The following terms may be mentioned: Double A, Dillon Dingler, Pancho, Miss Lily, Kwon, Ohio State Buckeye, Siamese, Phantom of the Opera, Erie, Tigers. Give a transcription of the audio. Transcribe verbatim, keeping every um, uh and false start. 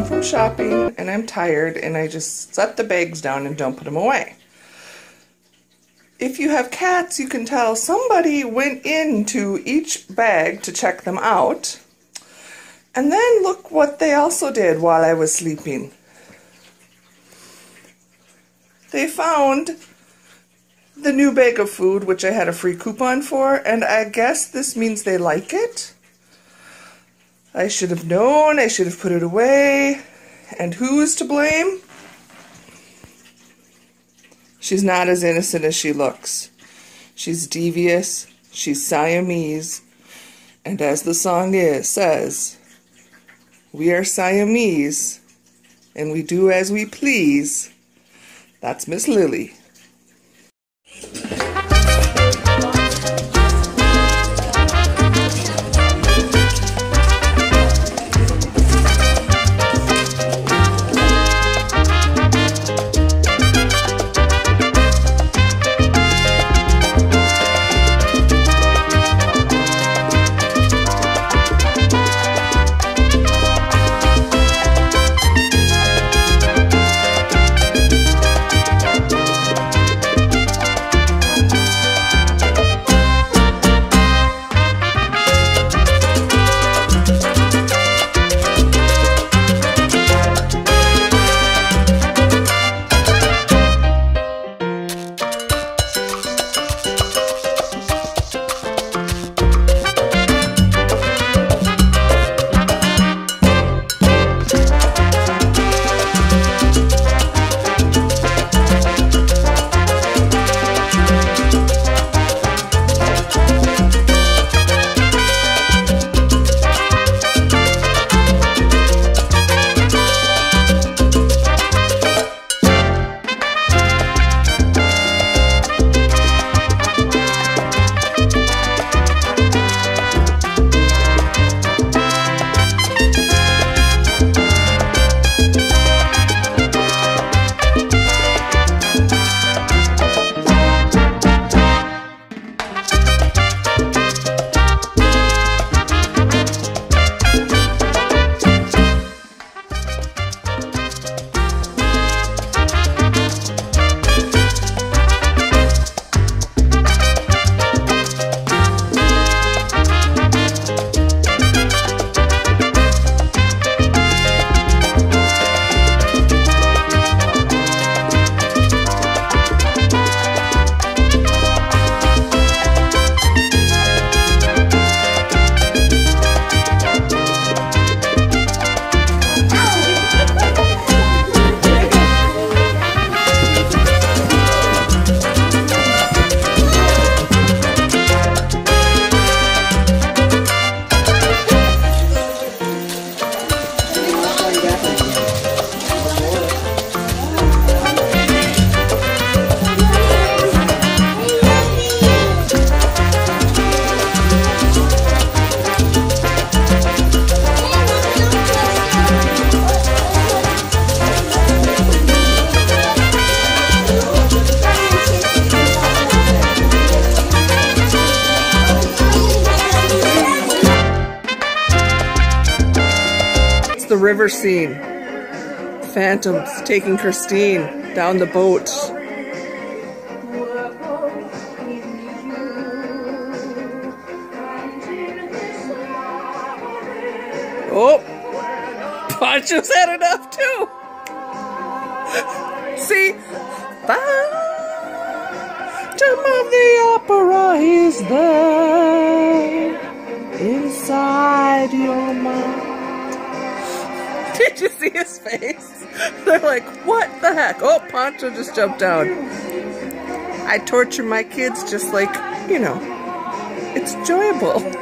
home from shopping and I'm tired and I just set the bags down and don't put them away. If you have cats, you can tell somebody went into each bag to check them out. And then look what they also did while I was sleeping. They found the new bag of food, which I had a free coupon for, and I guess this means they like it. I should have known, I should have put it away. And who is to blame? She's not as innocent as she looks. She's devious, she's Siamese, and as the song is, says, we are Siamese, and we do as we please. That's Miss Lily. The river scene. Phantom's taking Christine down the boat. Oh, Pancho's had enough too. See, Phantom of the Opera is there inside your mind. Did you see his face? They're like, what the heck? Oh, Pancho just jumped down. I torture my kids just like, you know, it's enjoyable.